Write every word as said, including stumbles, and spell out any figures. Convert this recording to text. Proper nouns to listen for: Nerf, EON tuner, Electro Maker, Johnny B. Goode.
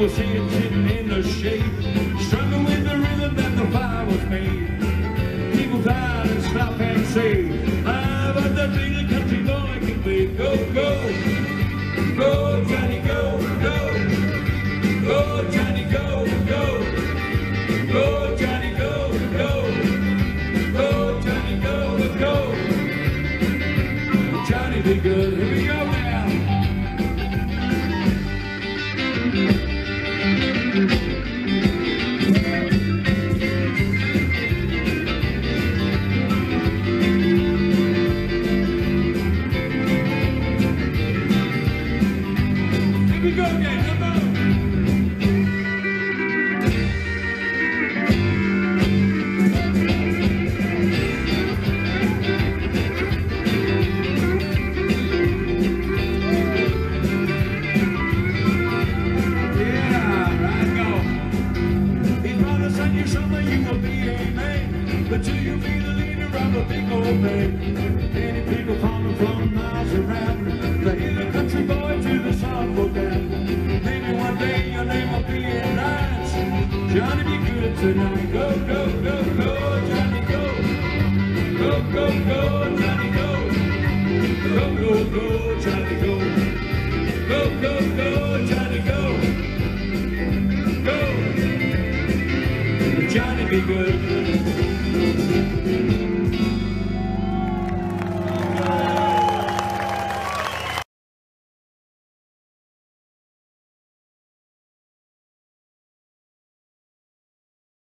was here sitting in the shade, struggling with the rhythm that the fire was made. People died and stop and say, ah, but that little country boy can play. Go, go, go, Johnny, go, go, go, Johnny, go, go, go, Johnny, go, go, go, Johnny, go, go, Johnny B. Goode. Here we go now. Here we go again, come on. Yeah, right, go. He brought us on your shoulder, you will be a man, but you, you'll be the leader of a big old band. Many people coming from miles around, to hear the country boy to the soulful band. Johnny B. Goode tonight. Go, go, go, go, Johnny, go. Go, go, go, Johnny, go. Go, go, go, Johnny, go. Go, go, go, Johnny, go. Go, Johnny B. Goode.